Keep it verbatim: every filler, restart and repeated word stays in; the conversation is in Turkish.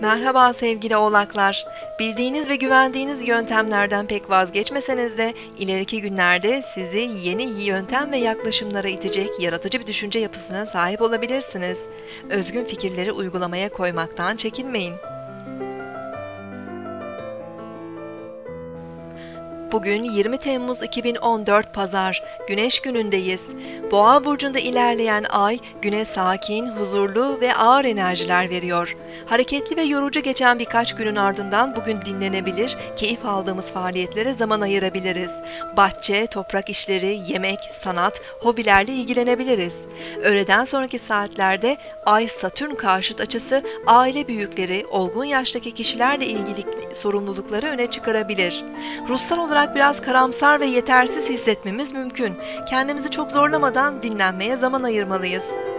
Merhaba sevgili oğlaklar. Bildiğiniz ve güvendiğiniz yöntemlerden pek vazgeçmeseniz de ileriki günlerde sizi yeni yöntem ve yaklaşımlara itecek yaratıcı bir düşünce yapısına sahip olabilirsiniz. Özgün fikirleri uygulamaya koymaktan çekinmeyin. Bugün yirmi Temmuz iki bin on dört Pazar, Güneş günündeyiz. Boğa burcunda ilerleyen ay, güne sakin, huzurlu ve ağır enerjiler veriyor. Hareketli ve yorucu geçen birkaç günün ardından bugün dinlenebilir, keyif aldığımız faaliyetlere zaman ayırabiliriz. Bahçe, toprak işleri, yemek, sanat, hobilerle ilgilenebiliriz. Öğleden sonraki saatlerde Ay-Satürn karşıt açısı, aile büyükleri, olgun yaştaki kişilerle ilgili sorumlulukları öne çıkarabilir. Ruhsal olarak biraz karamsar ve yetersiz hissetmemiz mümkün. Kendimizi çok zorlamadan dinlenmeye zaman ayırmalıyız.